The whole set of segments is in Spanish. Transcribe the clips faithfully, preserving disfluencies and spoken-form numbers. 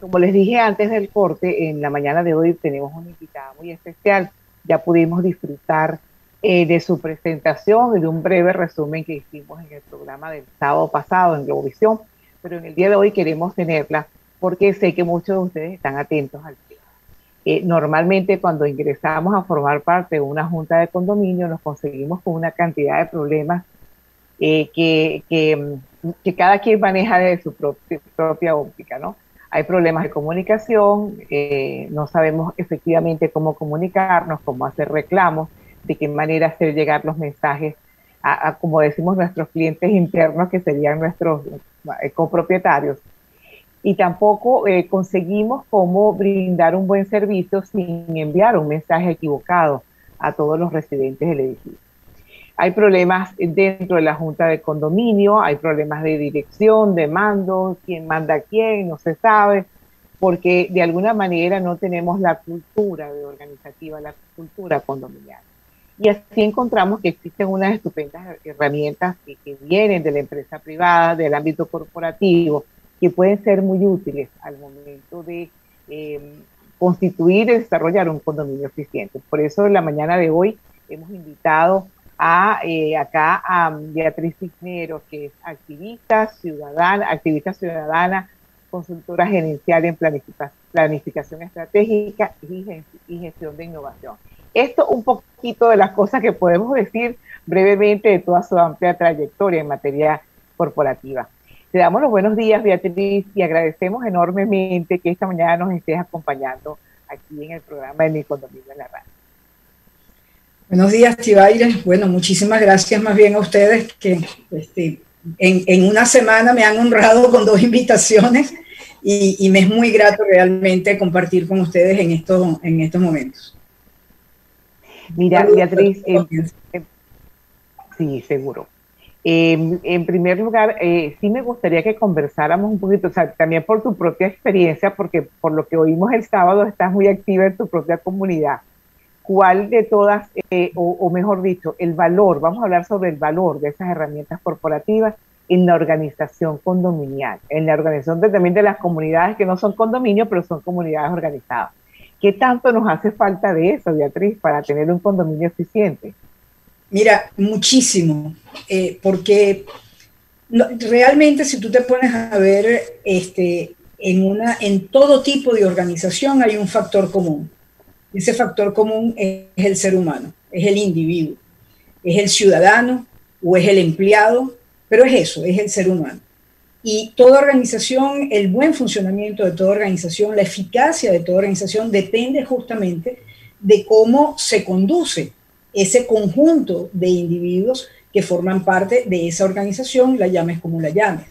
Como les dije antes del corte, en la mañana de hoy tenemos una invitada muy especial. Ya pudimos disfrutar eh, de su presentación y de un breve resumen que hicimos en el programa del sábado pasado en Globovisión, pero en el día de hoy queremos tenerla porque sé que muchos de ustedes están atentos al tema. Eh, normalmente cuando ingresamos a formar parte de una junta de condominio nos conseguimos con una cantidad de problemas eh, que, que, que cada quien maneja desde su propia, propia óptica, ¿no? Hay problemas de comunicación, eh, no sabemos efectivamente cómo comunicarnos, cómo hacer reclamos, de qué manera hacer llegar los mensajes a, a como decimos, nuestros clientes internos, que serían nuestros eh, copropietarios. Y tampoco eh, conseguimos cómo brindar un buen servicio sin enviar un mensaje equivocado a todos los residentes del edificio. Hay problemas dentro de la junta de condominio, hay problemas de dirección, de mando, quién manda a quién, no se sabe, porque de alguna manera no tenemos la cultura de organizativa, la cultura condominial. Y así encontramos que existen unas estupendas herramientas que, que vienen de la empresa privada, del ámbito corporativo, que pueden ser muy útiles al momento de eh, constituir y desarrollar un condominio eficiente. Por eso en la mañana de hoy hemos invitado a eh, acá a Beatriz Cisneros, que es activista ciudadana, activista ciudadana, consultora gerencial en planific- planificación estratégica y, gen- y gestión de innovación. Esto un poquito de las cosas que podemos decir brevemente de toda su amplia trayectoria en materia corporativa. Te damos los buenos días, Beatriz, y agradecemos enormemente que esta mañana nos estés acompañando aquí en el programa de Mi Condominio de la Radio. Buenos días, Tibaires. Bueno, muchísimas gracias más bien a ustedes que este, en, en una semana me han honrado con dos invitaciones y, y me es muy grato realmente compartir con ustedes en estos, en estos momentos. Mira, Beatriz, eh, eh, sí, seguro. Eh, en primer lugar, eh, sí me gustaría que conversáramos un poquito, o sea, también por tu propia experiencia, porque por lo que oímos el sábado estás muy activa en tu propia comunidad. ¿Cuál de todas, eh, o, o mejor dicho, el valor, vamos a hablar sobre el valor de esas herramientas corporativas en la organización condominial, en la organización de, también de las comunidades que no son condominios, pero son comunidades organizadas? ¿Qué tanto nos hace falta de eso, Beatriz, para tener un condominio eficiente? Mira, muchísimo, eh, porque no, realmente si tú te pones a ver este, en, una, en todo tipo de organización hay un factor común. Ese factor común es el ser humano, es el individuo, es el ciudadano o es el empleado, pero es eso, es el ser humano. Y toda organización, el buen funcionamiento de toda organización, la eficacia de toda organización depende justamente de cómo se conduce ese conjunto de individuos que forman parte de esa organización, la llames como la llames.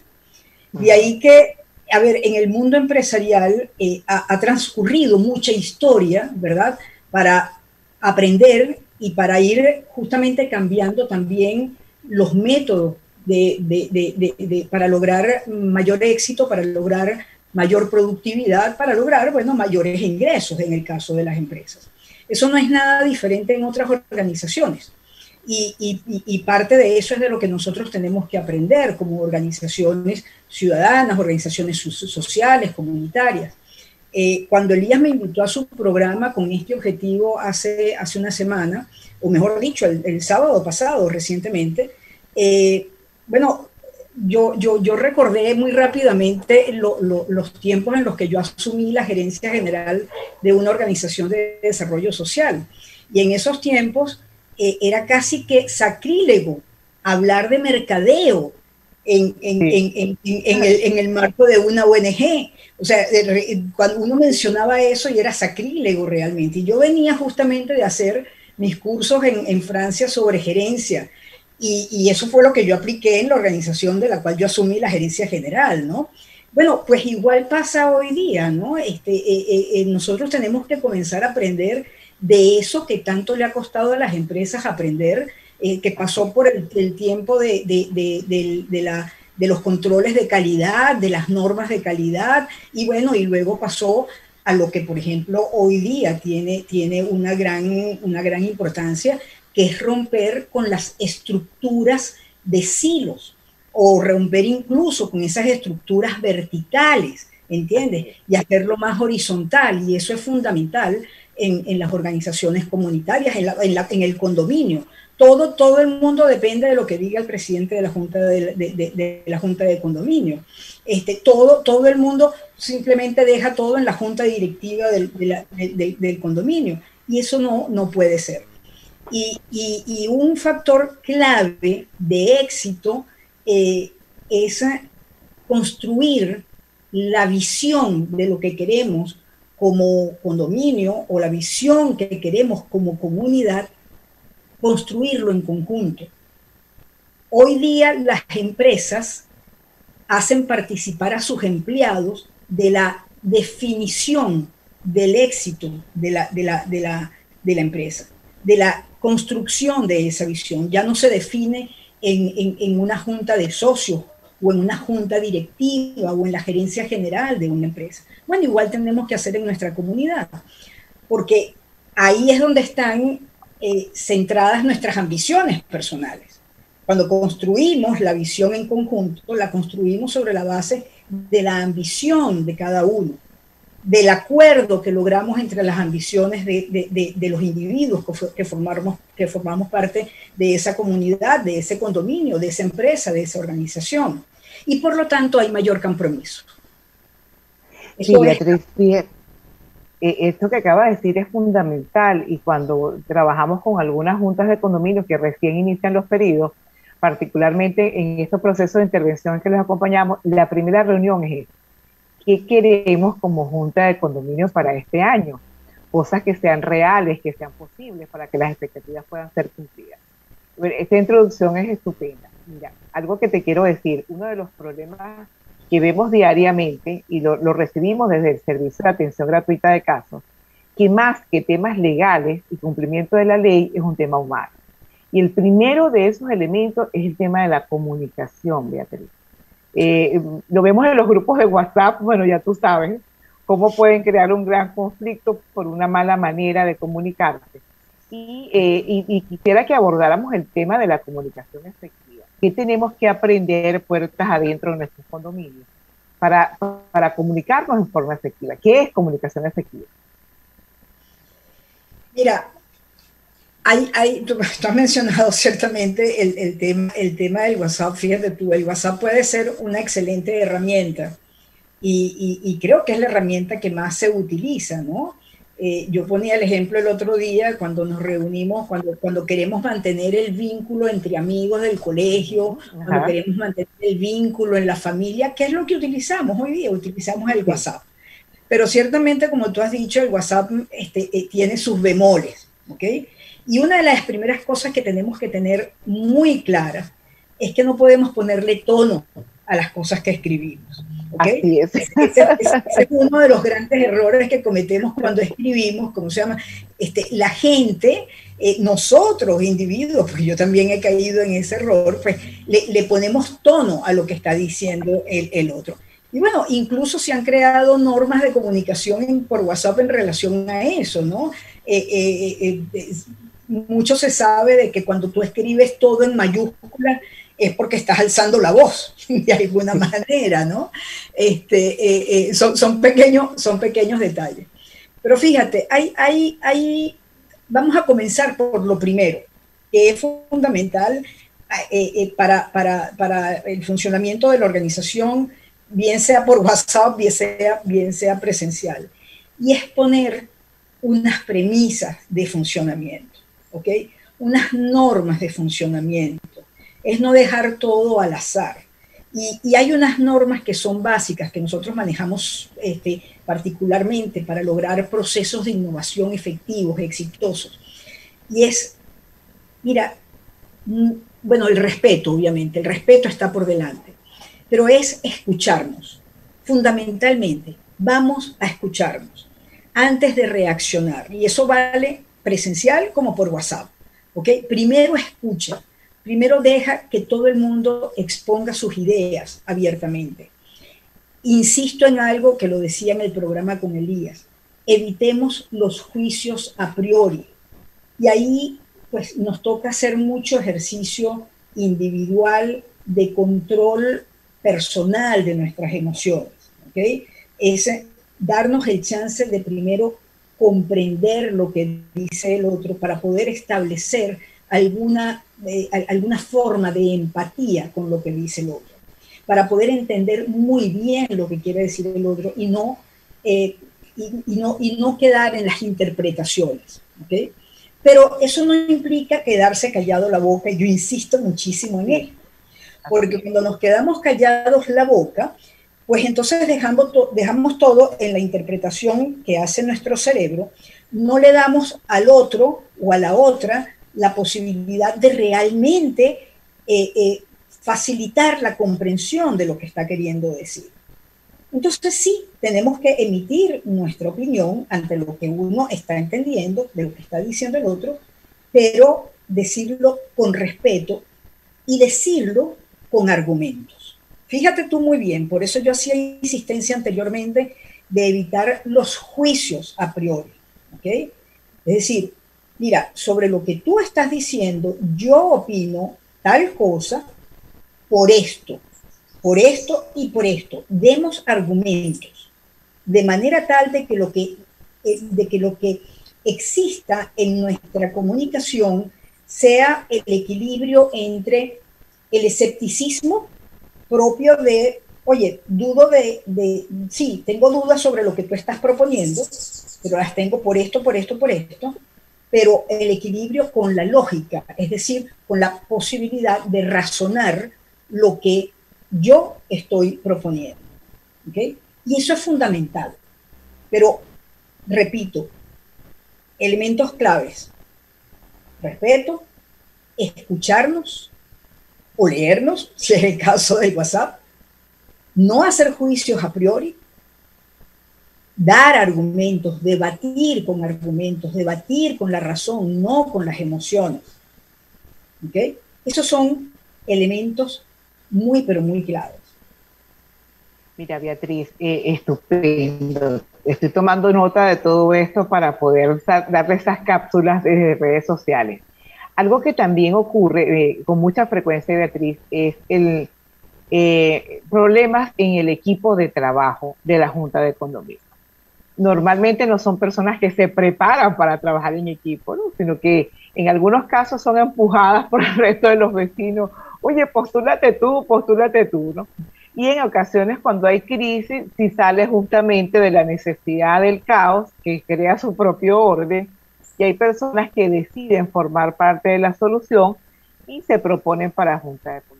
De ahí que... A ver, en el mundo empresarial eh, ha, ha transcurrido mucha historia, ¿verdad? Para aprender y para ir justamente cambiando también los métodos de, de, de, de, de, para lograr mayor éxito, para lograr mayor productividad, para lograr, bueno, mayores ingresos en el caso de las empresas. Eso no es nada diferente en otras organizaciones. Y, y, y parte de eso es de lo que nosotros tenemos que aprender como organizaciones ciudadanas, organizaciones sociales, comunitarias. Eh, cuando Elías me invitó a su programa con este objetivo hace, hace una semana, o mejor dicho, el, el sábado pasado recientemente, eh, bueno, yo, yo, yo recordé muy rápidamente lo, lo, los tiempos en los que yo asumí la gerencia general de una organización de desarrollo social. Y en esos tiempos... era casi que sacrílego hablar de mercadeo en, en, sí. en, en, en, en, el, en el marco de una O N G. O sea, cuando uno mencionaba eso y era sacrílego realmente. Y yo venía justamente de hacer mis cursos en, en Francia sobre gerencia. Y, y eso fue lo que yo apliqué en la organización de la cual yo asumí la gerencia general, ¿no? Bueno, pues igual pasa hoy día, ¿no? Este, eh, eh, nosotros tenemos que comenzar a aprender de eso que tanto le ha costado a las empresas aprender, eh, que pasó por el, el tiempo de, de, de, de, de, la, de los controles de calidad, de las normas de calidad, y bueno, y luego pasó a lo que, por ejemplo, hoy día tiene, tiene una gran, una gran importancia, que es romper con las estructuras de silos o romper incluso con esas estructuras verticales, ¿entiendes? Y hacerlo más horizontal, y eso es fundamental en, en las organizaciones comunitarias, en, la, en, la, en el condominio. Todo, todo el mundo depende de lo que diga el presidente de la Junta de, de, de, de, la Junta de Condominio. Este, todo, todo el mundo simplemente deja todo en la junta directiva del, de la, de, del condominio, y eso no, no puede ser. Y, y, y un factor clave de éxito eh, es construir la visión de lo que queremos como condominio o la visión que queremos como comunidad, construirlo en conjunto. Hoy día las empresas hacen participar a sus empleados de la definición del éxito de la, de la, de la, de la empresa, de la construcción de esa visión. Ya no se define en, en, en una junta de socios o en una junta directiva o en la gerencia general de una empresa. Bueno, igual tenemos que hacer en nuestra comunidad, porque ahí es donde están eh, centradas nuestras ambiciones personales. Cuando construimos la visión en conjunto, la construimos sobre la base de la ambición de cada uno, del acuerdo que logramos entre las ambiciones de, de, de, de los individuos que formamos, que formamos parte de esa comunidad, de ese condominio, de esa empresa, de esa organización. Y por lo tanto hay mayor compromiso. Sí, Beatriz, es... esto que acaba de decir es fundamental, y cuando trabajamos con algunas juntas de condominios que recién inician los periodos, particularmente en estos procesos de intervención que los acompañamos, la primera reunión es: ¿qué queremos como Junta de Condominio para este año? Cosas que sean reales, que sean posibles, para que las expectativas puedan ser cumplidas. Esta introducción es estupenda. Mira, algo que te quiero decir, uno de los problemas que vemos diariamente, y lo, lo recibimos desde el Servicio de Atención Gratuita de Casos, que más que temas legales y cumplimiento de la ley, es un tema humano. Y el primero de esos elementos es el tema de la comunicación, Beatriz. Eh, lo vemos en los grupos de WhatsApp, bueno, ya tú sabes cómo pueden crear un gran conflicto por una mala manera de comunicarse. Y, eh, y, y quisiera que abordáramos el tema de la comunicación efectiva. ¿Qué tenemos que aprender puertas adentro de nuestros condominios para, para comunicarnos en forma efectiva? ¿Qué es comunicación efectiva? Mira, Hay, hay, tú, tú has mencionado ciertamente el, el, tema, el tema del WhatsApp. Fíjate tú, el WhatsApp puede ser una excelente herramienta y, y, y creo que es la herramienta que más se utiliza, ¿no? Eh, yo ponía el ejemplo el otro día cuando nos reunimos, cuando, cuando queremos mantener el vínculo entre amigos del colegio, Ajá. cuando queremos mantener el vínculo en la familia, ¿qué es lo que utilizamos hoy día? Utilizamos el WhatsApp. Pero ciertamente, como tú has dicho, el WhatsApp este, eh, tiene sus bemoles, ¿ok? Y una de las primeras cosas que tenemos que tener muy claras es que no podemos ponerle tono a las cosas que escribimos, ¿okay? Así es. Ese, ese es uno de los grandes errores que cometemos cuando escribimos, ¿cómo se llama? Este, la gente, eh, nosotros individuos, porque yo también he caído en ese error, pues le, le ponemos tono a lo que está diciendo el, el otro. Y bueno, incluso se han creado normas de comunicación en, por WhatsApp en relación a eso, ¿no? Eh, eh, eh, eh, Mucho se sabe de que cuando tú escribes todo en mayúsculas es porque estás alzando la voz, de alguna manera, ¿no? Este, eh, eh, son, son, pequeños, son pequeños detalles. Pero fíjate, hay, hay, hay, vamos a comenzar por lo primero, que es fundamental eh, eh, para, para, para el funcionamiento de la organización, bien sea por WhatsApp, bien sea, bien sea presencial, y es poner unas premisas de funcionamiento. ¿Okay? Unas normas de funcionamiento, es no dejar todo al azar. Y, y hay unas normas que son básicas, que nosotros manejamos este, particularmente para lograr procesos de innovación efectivos, exitosos. Y es, mira, bueno, el respeto, obviamente, el respeto está por delante, pero es escucharnos, fundamentalmente, vamos a escucharnos antes de reaccionar, y eso vale presencial como por WhatsApp, ¿ok? Primero escucha, primero deja que todo el mundo exponga sus ideas abiertamente. Insisto en algo que lo decía en el programa con Elías, evitemos los juicios a priori. Y ahí pues nos toca hacer mucho ejercicio individual de control personal de nuestras emociones, ¿ok? Es darnos el chance de primero comprender lo que dice el otro para poder establecer alguna, eh, alguna forma de empatía con lo que dice el otro, para poder entender muy bien lo que quiere decir el otro y no, eh, y, y no, y no quedar en las interpretaciones, ¿ok? Pero eso no implica quedarse callado la boca, yo insisto muchísimo en ello, porque cuando nos quedamos callados la boca, pues entonces dejamos, to- dejamos todo en la interpretación que hace nuestro cerebro, no le damos al otro o a la otra la posibilidad de realmente eh, eh, facilitar la comprensión de lo que está queriendo decir. Entonces sí, tenemos que emitir nuestra opinión ante lo que uno está entendiendo, de lo que está diciendo el otro, pero decirlo con respeto y decirlo con argumentos. Fíjate tú muy bien, por eso yo hacía insistencia anteriormente de evitar los juicios a priori, ¿ok? Es decir, mira, sobre lo que tú estás diciendo, yo opino tal cosa por esto. Por esto y por esto, demos argumentos, de manera tal de que lo que, de que, lo que exista en nuestra comunicación sea el equilibrio entre el escepticismo propio de, oye, dudo de, de, sí, tengo dudas sobre lo que tú estás proponiendo, pero las tengo por esto, por esto, por esto, pero el equilibrio con la lógica, es decir, con la posibilidad de razonar lo que yo estoy proponiendo, ¿ok? Y eso es fundamental. Pero, repito, elementos claves. Respeto, escucharnos o leernos, si es el caso del WhatsApp. No hacer juicios a priori. Dar argumentos, debatir con argumentos, debatir con la razón, no con las emociones, ¿ok? Esos son elementos muy, pero muy claros. Mira, Beatriz, eh, estupendo. Estoy tomando nota de todo esto para poder darle esas cápsulas desde redes sociales. Algo que también ocurre eh, con mucha frecuencia, Beatriz, es el eh, problemas en el equipo de trabajo de la Junta de Condominio. Normalmente no son personas que se preparan para trabajar en equipo, ¿no? Sino que en algunos casos son empujadas por el resto de los vecinos. Oye, postúlate tú, postúlate tú, ¿no? Y en ocasiones cuando hay crisis, si sale justamente de la necesidad del caos, que crea su propio orden, y hay personas que deciden formar parte de la solución y se proponen para Junta de Condominio.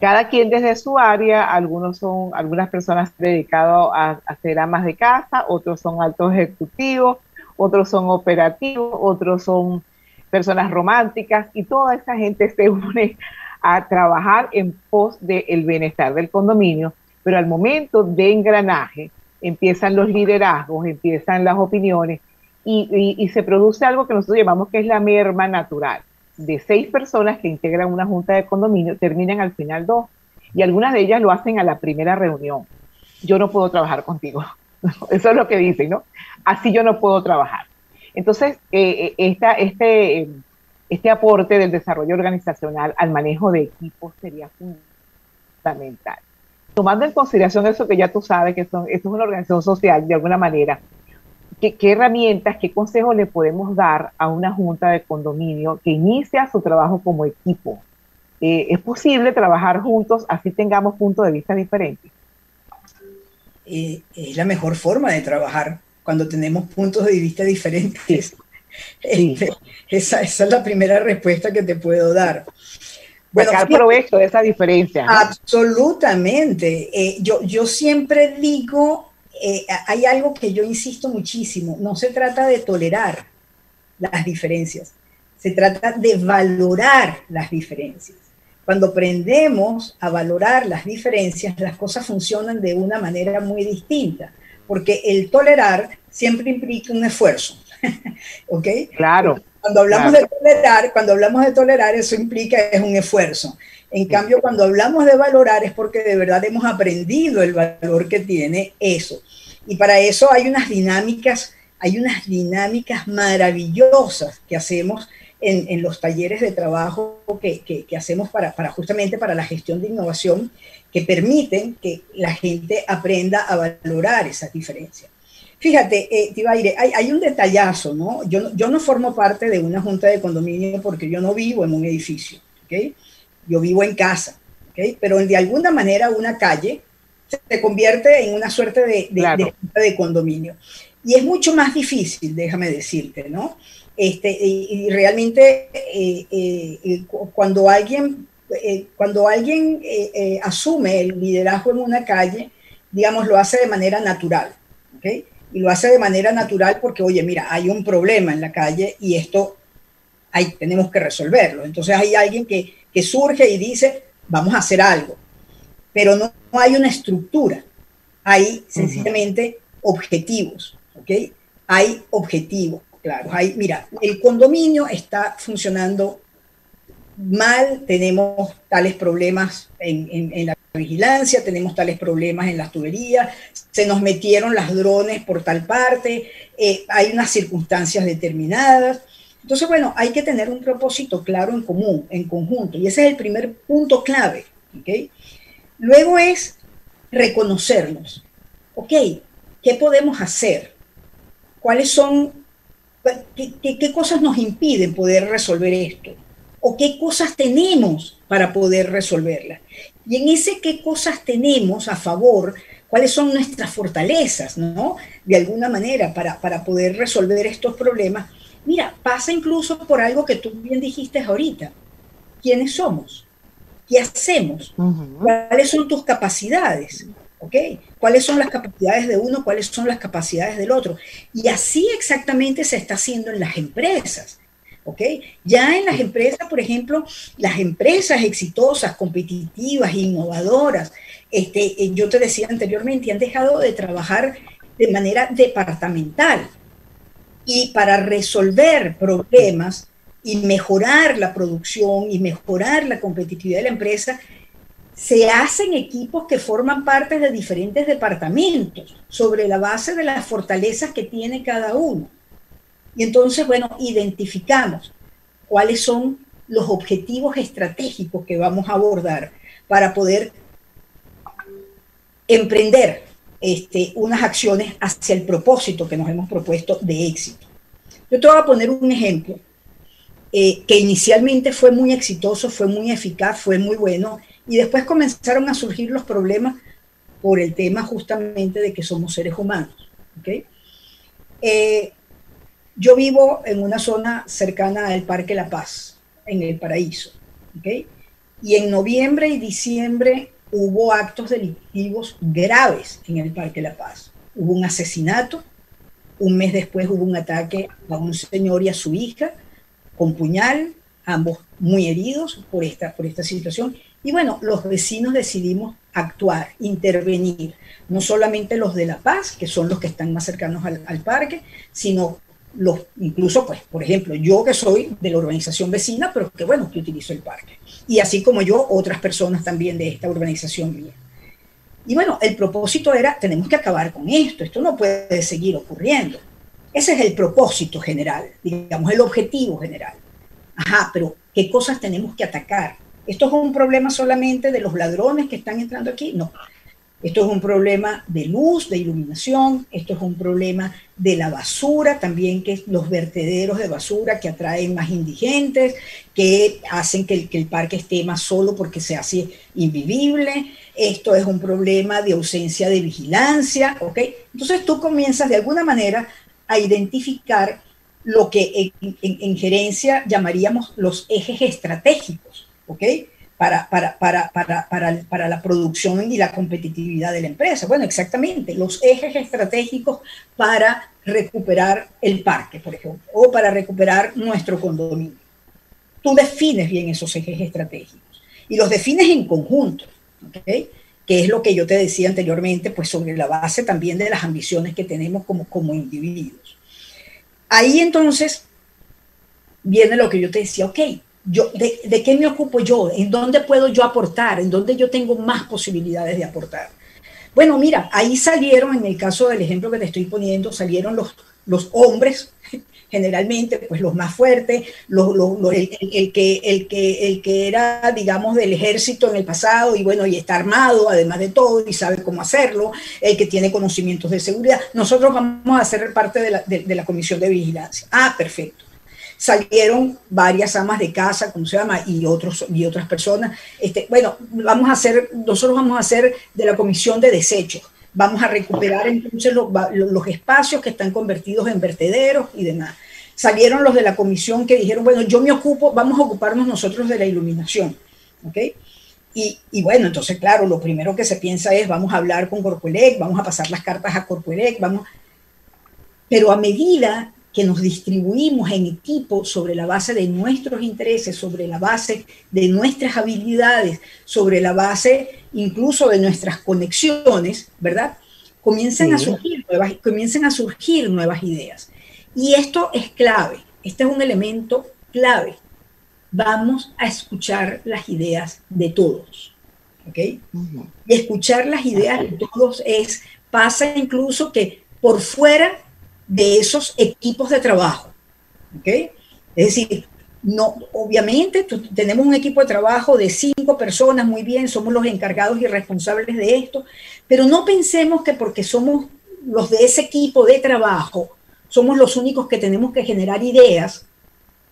Cada quien desde su área, algunos son, algunas personas dedicadas a, a ser amas de casa, otros son altos ejecutivos, otros son operativos, otros son personas románticas, y toda esa gente se une a trabajar en pos del bienestar del condominio, pero al momento de engranaje empiezan los liderazgos, empiezan las opiniones y, y, y se produce algo que nosotros llamamos que es la merma natural. De seis personas que integran una junta de condominio, terminan al final dos, y algunas de ellas lo hacen a la primera reunión. Yo no puedo trabajar contigo. Eso es lo que dicen, ¿no? Así yo no puedo trabajar. Entonces, eh, esta, este... Este aporte del desarrollo organizacional al manejo de equipos sería fundamental. Tomando en consideración eso que ya tú sabes, que son, esto es una organización social de alguna manera, ¿qué, qué herramientas, qué consejos le podemos dar a una junta de condominio que inicia su trabajo como equipo? Eh, ¿Es posible trabajar juntos así tengamos puntos de vista diferentes? Eh, es la mejor forma de trabajar cuando tenemos puntos de vista diferentes. Sí. Este, sí. esa, esa es la primera respuesta que te puedo dar. Bueno, sacar provecho de esa diferencia, ¿no? Absolutamente. Eh, yo, yo siempre digo, eh, hay algo que yo insisto muchísimo, no se trata de tolerar las diferencias, se trata de valorar las diferencias. Cuando aprendemos a valorar las diferencias, las cosas funcionan de una manera muy distinta, porque el tolerar siempre implica un esfuerzo. ¿Ok? Claro. Cuando hablamos claro. de tolerar, cuando hablamos de tolerar, eso implica es un esfuerzo. En sí. cambio, cuando hablamos de valorar es porque de verdad hemos aprendido el valor que tiene eso. Y para eso hay unas dinámicas, hay unas dinámicas maravillosas que hacemos en, en los talleres de trabajo que, que, que hacemos para, para justamente para la gestión de innovación, que permiten que la gente aprenda a valorar esas diferencias. Fíjate, eh, Tibaire, hay, hay un detallazo, ¿no? Yo, ¿no? yo no formo parte de una junta de condominio porque yo no vivo en un edificio, ¿ok? Yo vivo en casa, ¿ok? Pero de alguna manera una calle se convierte en una suerte de, de, claro. de junta de condominio. Y es mucho más difícil, déjame decirte, ¿no? Este, y, y realmente eh, eh, cuando alguien, eh, cuando alguien eh, eh, asume el liderazgo en una calle, digamos, lo hace de manera natural, ¿ok? Y lo hace de manera natural porque, oye, mira, hay un problema en la calle y esto hay, tenemos que resolverlo. Entonces hay alguien que, que surge y dice, vamos a hacer algo. Pero no, no hay una estructura, hay sencillamente uh-huh. objetivos, ¿ok? Hay objetivos, claro. Hay, mira, el condominio está funcionando mal, tenemos tales problemas en, en, en la vigilancia, tenemos tales problemas en las tuberías, se nos metieron las drones por tal parte, eh, hay unas circunstancias determinadas. Entonces, bueno, hay que tener un propósito claro en común, en conjunto, y ese es el primer punto clave, ¿ok? Luego es reconocernos. Ok, ¿qué podemos hacer? ¿Cuáles son, qué, qué, qué cosas nos impiden poder resolver esto? ¿O qué cosas tenemos para poder resolverlas? Y en ese qué cosas tenemos a favor, ¿cuáles son nuestras fortalezas, no? De alguna manera, para, para poder resolver estos problemas. Mira, pasa incluso por algo que tú bien dijiste ahorita. ¿Quiénes somos? ¿Qué hacemos? ¿Cuáles son tus capacidades? ¿Okay? ¿Cuáles son las capacidades de uno? ¿Cuáles son las capacidades del otro? Y así exactamente se está haciendo en las empresas. ¿Okay? Ya en las empresas, por ejemplo, las empresas exitosas, competitivas, innovadoras, este, yo te decía anteriormente, han dejado de trabajar de manera departamental. Y para resolver problemas y mejorar la producción y mejorar la competitividad de la empresa, se hacen equipos que forman parte de diferentes departamentos sobre la base de las fortalezas que tiene cada uno. Y entonces, bueno, identificamos cuáles son los objetivos estratégicos que vamos a abordar para poder emprender este, unas acciones hacia el propósito que nos hemos propuesto de éxito. Yo te voy a poner un ejemplo. Eh, que inicialmente fue muy exitoso, fue muy eficaz, fue muy bueno, y después comenzaron a surgir los problemas por el tema justamente de que somos seres humanos, ¿okay? Eh, yo vivo en una zona cercana al Parque La Paz, en el Paraíso, ¿okay? Y en noviembre y diciembre hubo actos delictivos graves en el Parque La Paz. Hubo un asesinato, un mes después hubo un ataque a un señor y a su hija, con puñal, ambos muy heridos por esta, por esta situación. Y bueno, los vecinos decidimos actuar, intervenir, no solamente los de La Paz, que son los que están más cercanos al, al parque, sino los, incluso, pues, por ejemplo, yo que soy de la urbanización vecina, pero que bueno, que utilizo el parque. Y así como yo, otras personas también de esta urbanización mía. Y bueno, el propósito era, tenemos que acabar con esto, esto no puede seguir ocurriendo. Ese es el propósito general, digamos, el objetivo general. Ajá, pero ¿qué cosas tenemos que atacar? ¿Esto es un problema solamente de los ladrones que están entrando aquí? No. Esto es un problema de luz, de iluminación, esto es un problema de la basura, también que los vertederos de basura que atraen más indigentes, que hacen que el, que el parque esté más solo porque se hace invivible, esto es un problema de ausencia de vigilancia, ¿ok? Entonces tú comienzas de alguna manera a identificar lo que en, en, en gerencia llamaríamos los ejes estratégicos, ¿ok? Para, para, para, para, para, para la producción y la competitividad de la empresa. Bueno, exactamente, los ejes estratégicos para recuperar el parque, por ejemplo, o para recuperar nuestro condominio. Tú defines bien esos ejes estratégicos y los defines en conjunto, ¿ok? Que es lo que yo te decía anteriormente, pues sobre la base también de las ambiciones que tenemos como, como individuos. Ahí entonces viene lo que yo te decía, ok, yo, de, ¿de qué me ocupo yo? ¿En dónde puedo yo aportar? ¿En dónde yo tengo más posibilidades de aportar? Bueno, mira, ahí salieron, en el caso del ejemplo que te estoy poniendo, salieron los, los hombres generalmente pues los más fuertes, los, los, los, el, el, que, el, que, el que era, digamos, del ejército en el pasado, y bueno, y está armado además de todo y sabe cómo hacerlo, el que tiene conocimientos de seguridad. Nosotros vamos a ser parte de la, de, de la comisión de vigilancia. Ah, perfecto. Salieron varias amas de casa, ¿cómo se llama? Y, otros, y otras personas. Este, bueno, vamos a hacer, nosotros vamos a hacer de la comisión de desechos. Vamos a recuperar entonces los, los espacios que están convertidos en vertederos y demás. Salieron los de la comisión que dijeron, bueno, yo me ocupo, vamos a ocuparnos nosotros de la iluminación, ¿ok? Y, y bueno, entonces, claro, lo primero que se piensa es, vamos a hablar con Corpoelec, vamos a pasar las cartas a Corpoelec, vamos... Pero a medida que nos distribuimos en equipo sobre la base de nuestros intereses, sobre la base de nuestras habilidades, sobre la base incluso de nuestras conexiones, ¿verdad? Comienzan, sí. a surgir nuevas, comienzan a surgir nuevas ideas. Y esto es clave, este es un elemento clave. Vamos a escuchar las ideas de todos, ¿ok? Uh-huh. Y escuchar las ideas de todos es, pasa incluso que por fuera de esos equipos de trabajo, ¿ok? Es decir, no, obviamente tenemos un equipo de trabajo de cinco personas, muy bien, somos los encargados y responsables de esto, pero no pensemos que porque somos los de ese equipo de trabajo, somos los únicos que tenemos que generar ideas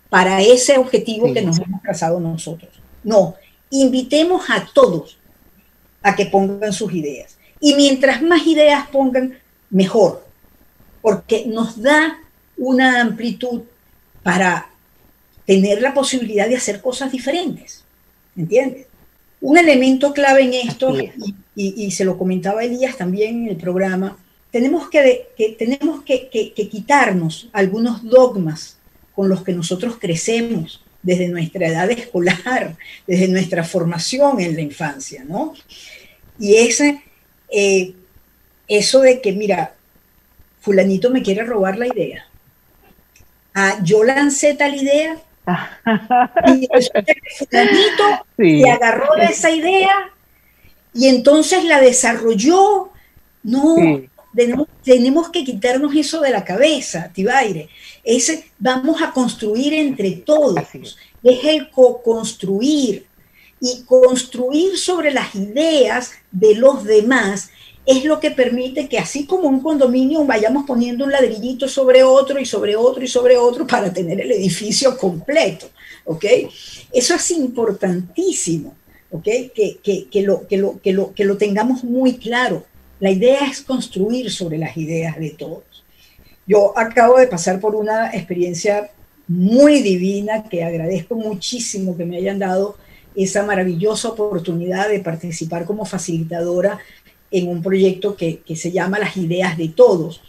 para ese objetivo, sí, que nos hemos trazado nosotros. No, invitemos a todos a que pongan sus ideas. Y mientras más ideas pongan, mejor, porque nos da una amplitud para tener la posibilidad de hacer cosas diferentes, ¿entiendes? Un elemento clave en esto, es. y, y, y se lo comentaba Elías también en el programa, tenemos que, que, tenemos que, que, que quitarnos algunos dogmas con los que nosotros crecemos desde nuestra edad escolar, desde nuestra formación en la infancia, ¿no? Y ese, eh, eso de que, mira, fulanito me quiere robar la idea. Ah, yo lancé tal idea y fulanito sí. se agarró de esa idea y entonces la desarrolló. No, sí. tenemos, tenemos que quitarnos eso de la cabeza, Tibaire. Ese vamos a construir entre todos. Es. es el co-construir. Y construir sobre las ideas de los demás es lo que permite que así como un condominio vayamos poniendo un ladrillito sobre otro y sobre otro y sobre otro para tener el edificio completo, ¿ok? Eso es importantísimo, ¿ok? Que, que, que, lo, que, lo, que, lo, que lo tengamos muy claro. La idea es construir sobre las ideas de todos. Yo acabo de pasar por una experiencia muy divina que agradezco muchísimo que me hayan dado esa maravillosa oportunidad de participar como facilitadora en un proyecto que, que se llama Las Ideas de Todos,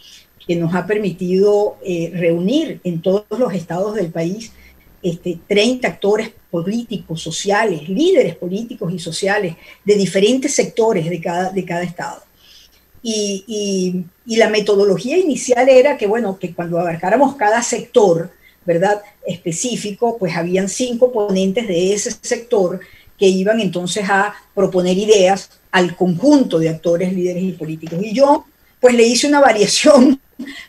que nos ha permitido eh, reunir en todos los estados del país este, treinta actores políticos, sociales, líderes políticos y sociales de diferentes sectores de cada, de cada estado. Y, y, y la metodología inicial era que, bueno, que cuando abarcáramos cada sector, ¿verdad?, específico, pues habían cinco ponentes de ese sector que iban entonces a proponer ideas al conjunto de actores, líderes y políticos. Y yo, pues le hice una variación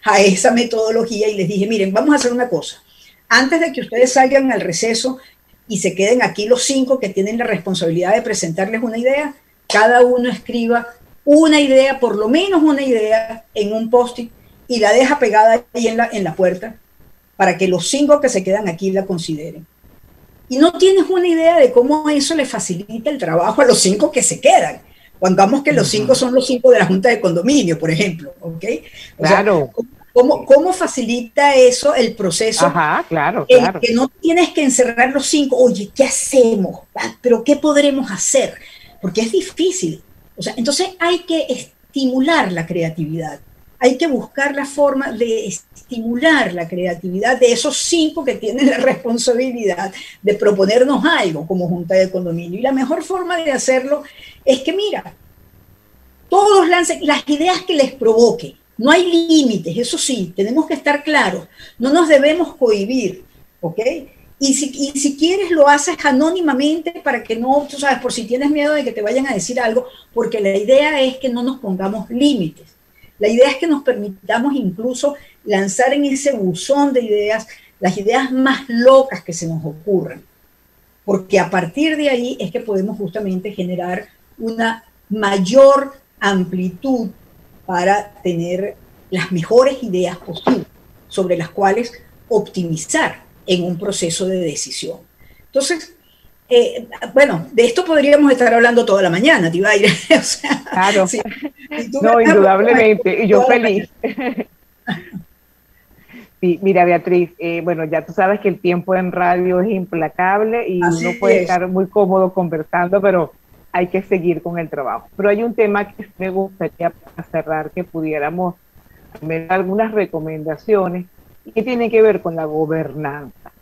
a esa metodología y les dije, miren, vamos a hacer una cosa. Antes de que ustedes salgan al receso y se queden aquí los cinco que tienen la responsabilidad de presentarles una idea, cada uno escriba una idea, por lo menos una idea, en un post-it y la deja pegada ahí en la, en la puerta para que los cinco que se quedan aquí la consideren. Y no tienes una idea de cómo eso le facilita el trabajo a los cinco que se quedan. Pongamos que los cinco son los cinco de la Junta de Condominio, por ejemplo, ¿ok? O claro. Sea, ¿cómo, ¿Cómo facilita eso el proceso? Ajá, claro, en claro. Que no tienes que encerrar los cinco. Oye, ¿qué hacemos? ¿Pero qué podremos hacer? Porque es difícil. O sea, entonces hay que estimular la creatividad. Hay que buscar la forma de estimular la creatividad de esos cinco que tienen la responsabilidad de proponernos algo como Junta de Condominio. Y la mejor forma de hacerlo es que, mira, todos lancen las ideas que les provoquen. No hay límites, eso sí, tenemos que estar claros. No nos debemos cohibir, ¿ok? Y si, y si quieres lo haces anónimamente para que no, tú sabes, por si tienes miedo de que te vayan a decir algo, porque la idea es que no nos pongamos límites. La idea es que nos permitamos incluso lanzar en ese buzón de ideas las ideas más locas que se nos ocurran, porque a partir de ahí es que podemos justamente generar una mayor amplitud para tener las mejores ideas posibles, sobre las cuales optimizar en un proceso de decisión. Entonces, eh, bueno, de esto podríamos estar hablando toda la mañana, Tibaira. O sea, claro. Si, si no, indudablemente, y yo feliz. Sí, mira, Beatriz, eh, bueno, ya tú sabes que el tiempo en radio es implacable y así uno puede es. Estar muy cómodo conversando, pero hay que seguir con el trabajo. Pero hay un tema que me gustaría cerrar, que pudiéramos ver algunas recomendaciones que tienen que ver con la gobernanza.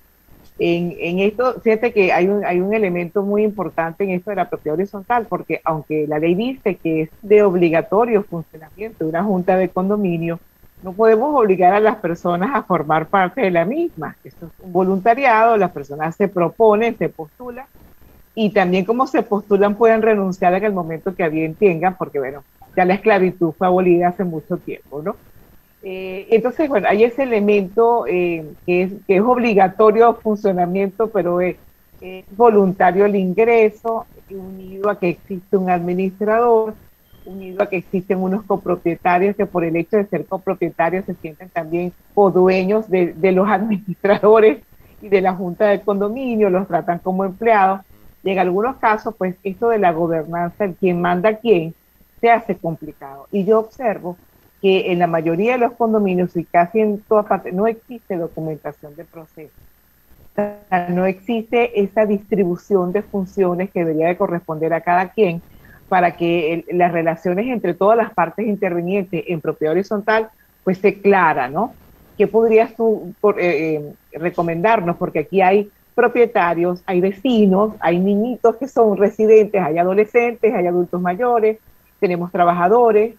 En, en esto, fíjate que hay un, hay un elemento muy importante en esto de la propiedad horizontal, porque aunque la ley dice que es de obligatorio funcionamiento de una junta de condominio, no podemos obligar a las personas a formar parte de la misma. Esto es un voluntariado, las personas se proponen, se postulan, y también como se postulan pueden renunciar en el momento que a bien tengan, porque bueno, ya la esclavitud fue abolida hace mucho tiempo, ¿no? Eh, entonces, bueno, hay ese elemento eh, que, es, que es obligatorio funcionamiento, pero es, es voluntario el ingreso, unido a que existe un administrador, unido a que existen unos copropietarios que por el hecho de ser copropietarios se sienten también codueños de, de los administradores y de la junta de condominio, los tratan como empleados. Y en algunos casos, pues esto de la gobernanza, el quién manda a quién, se hace complicado. Y yo observo que en la mayoría de los condominios y casi en toda parte no existe documentación de proceso. O sea, no existe esa distribución de funciones que debería de corresponder a cada quien, para que el, las relaciones entre todas las partes intervinientes en propiedad horizontal pues se clara, ¿no? ¿Qué podrías tú por, eh, recomendarnos? Porque aquí hay propietarios, hay vecinos, hay niñitos que son residentes, hay adolescentes, hay adultos mayores, tenemos trabajadores,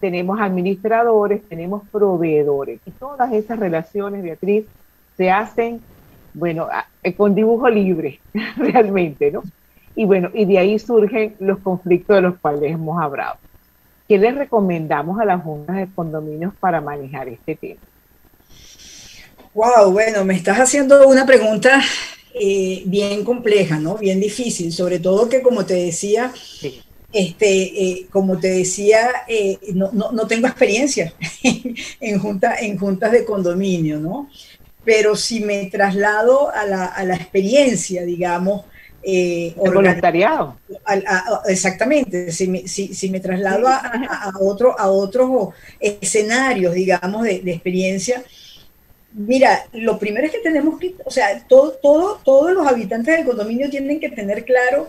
tenemos administradores, tenemos proveedores. Y todas esas relaciones, Beatriz, se hacen, bueno, con dibujo libre, realmente, ¿no? Y bueno, y de ahí surgen los conflictos de los cuales hemos hablado. ¿Qué les recomendamos a las juntas de condominios para manejar este tema? Wow, bueno, me estás haciendo una pregunta eh, bien compleja, ¿no? Bien difícil, sobre todo que como te decía, sí. este, eh, como te decía, eh, no, no, no tengo experiencia en, junta, en juntas de condominio, ¿no? Pero si me traslado a la, a la experiencia, digamos, Eh, el voluntariado. A, a, a, exactamente, si me, si, si me traslado a, a, a, otro, a otros escenarios, digamos, de, de experiencia, mira, lo primero es que tenemos que, o sea, todo, todo, todos los habitantes del condominio tienen que tener claro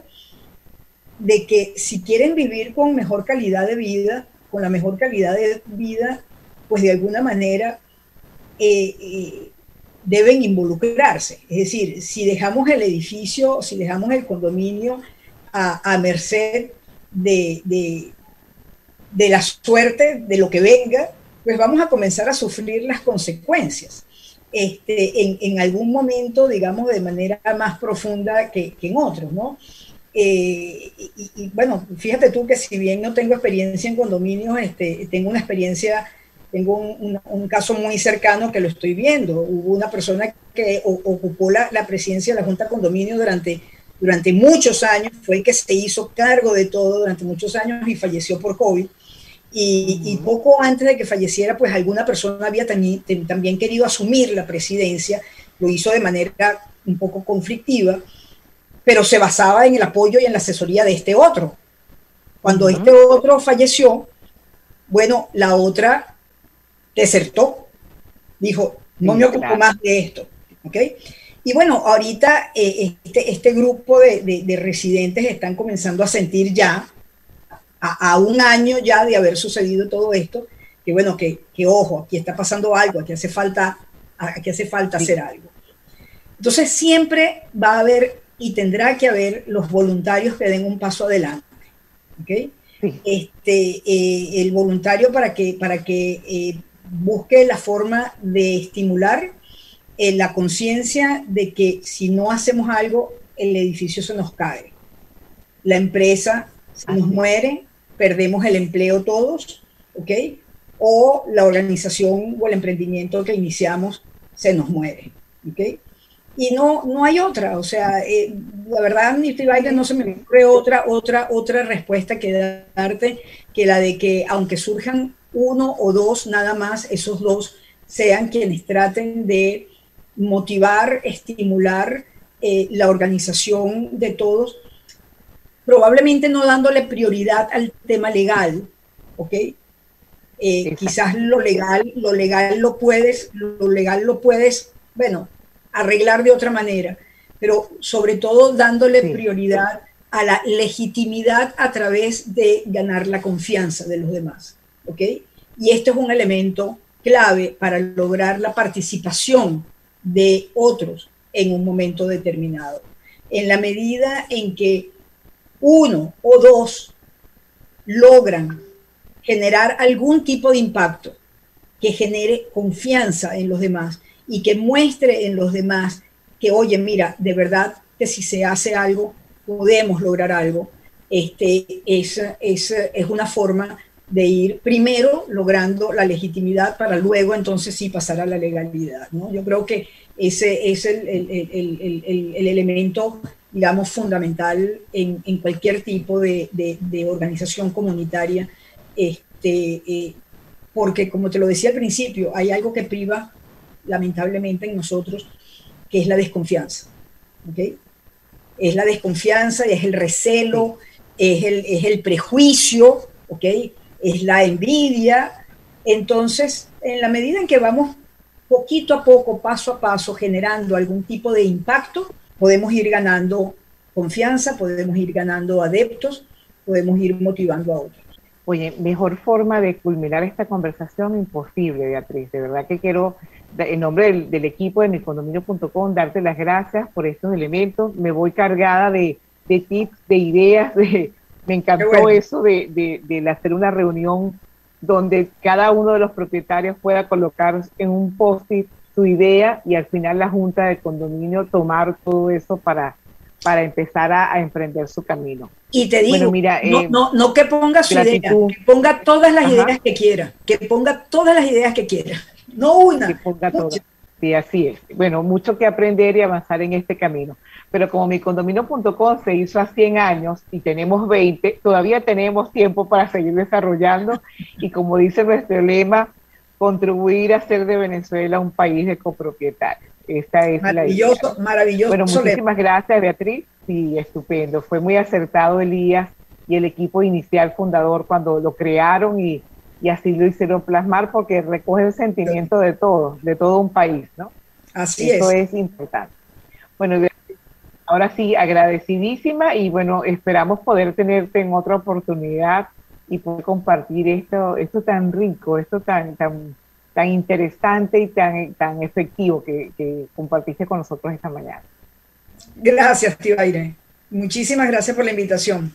de que si quieren vivir con mejor calidad de vida, con la mejor calidad de vida, pues de alguna manera eh, eh, deben involucrarse. Es decir, si dejamos el edificio, si dejamos el condominio a, a merced de, de, de la suerte, de lo que venga, pues vamos a comenzar a sufrir las consecuencias. Este, en, en algún momento, digamos, de manera más profunda que, que en otros, ¿no? Eh, y, y bueno, fíjate tú que si bien no tengo experiencia en condominios, este, tengo una experiencia... Tengo un, un, un caso muy cercano que lo estoy viendo. Hubo una persona que o, ocupó la, la presidencia de la Junta de Condominio durante, durante muchos años, fue el que se hizo cargo de todo durante muchos años y falleció por COVID. Y, uh-huh. y poco antes de que falleciera, pues alguna persona había también, también querido asumir la presidencia, lo hizo de manera un poco conflictiva, pero se basaba en el apoyo y en la asesoría de este otro. Cuando uh-huh. este otro falleció, bueno, la otra... desertó, dijo, no me ocupo más de esto, ¿ok? Y bueno, ahorita eh, este, este grupo de, de, de residentes están comenzando a sentir ya, a, a un año ya de haber sucedido todo esto, que bueno, que, que ojo, aquí está pasando algo, aquí hace falta, aquí hace falta sí. hacer algo. Entonces siempre va a haber y tendrá que haber los voluntarios que den un paso adelante, ¿ok? Sí. Este, eh, el voluntario para que, para que eh, busque la forma de estimular eh, la conciencia de que si no hacemos algo, el edificio se nos cae. La empresa se nos muere, perdemos el empleo todos, ¿ok? o la organización o el emprendimiento que iniciamos se nos muere, ¿ok? Y no, no hay otra, o sea, eh, la verdad, Nifty Biden, no se me ocurre otra, otra, otra respuesta que darte que la de que aunque surjan uno o dos nada más, esos dos sean quienes traten de motivar, estimular eh, la organización de todos, probablemente no dándole prioridad al tema legal, ¿ok? Eh, quizás lo legal, lo legal lo puedes, lo legal lo puedes, bueno, arreglar de otra manera, pero sobre todo dándole sí. prioridad a la legitimidad a través de ganar la confianza de los demás, ¿ok? Y este es un elemento clave para lograr la participación de otros en un momento determinado. En la medida en que uno o dos logran generar algún tipo de impacto que genere confianza en los demás, y que muestre en los demás que, oye, mira, de verdad que si se hace algo, podemos lograr algo. Este, es, es, es una forma de ir primero logrando la legitimidad para luego entonces sí pasar a la legalidad, ¿no? Yo creo que ese es el, el, el, el, el, el elemento, digamos, fundamental en, en cualquier tipo de, de, de organización comunitaria, este, eh, porque, como te lo decía al principio, hay algo que priva lamentablemente en nosotros, que es la desconfianza, ¿ok? Es la desconfianza, es el recelo, es el, es el prejuicio, ¿ok? Es la envidia. Entonces, en la medida en que vamos poquito a poco, paso a paso, generando algún tipo de impacto, podemos ir ganando confianza, podemos ir ganando adeptos, podemos ir motivando a otros. Oye, mejor forma de culminar esta conversación imposible, Beatriz. De verdad que quiero, en nombre del, del equipo de mi condominio punto com, darte las gracias por estos elementos. Me voy cargada de, de tips, de ideas. De, me encantó bueno. eso de, de, de hacer una reunión donde cada uno de los propietarios pueda colocar en un post-it su idea y al final la junta de condominio tomar todo eso para... para empezar a, a emprender su camino. Y te digo, bueno, mira, no, eh, no, no que ponga su idea, que ponga todas las Ajá. ideas que quiera, que ponga todas las ideas que quiera, no una. Que ponga todas. Sí, así es. Bueno, mucho que aprender y avanzar en este camino. Pero como mi condominio punto com se hizo a cien años y tenemos veinte, todavía tenemos tiempo para seguir desarrollando y, como dice nuestro lema, contribuir a hacer de Venezuela un país de copropietarios. Esta es maravilloso, la maravilloso. Bueno, muchísimas gracias, Beatriz. Sí, estupendo. Fue muy acertado Elías y el equipo inicial fundador cuando lo crearon y, y así lo hicieron plasmar, porque recoge el sentimiento de todos, de todo un país, ¿no? Así es. Eso es importante. Bueno, Beatriz, ahora sí, agradecidísima y bueno, esperamos poder tenerte en otra oportunidad y poder compartir esto, esto tan rico, esto tan tan tan interesante y tan, tan efectivo que, que compartiste con nosotros esta mañana. Gracias, Tibaire. Muchísimas gracias por la invitación.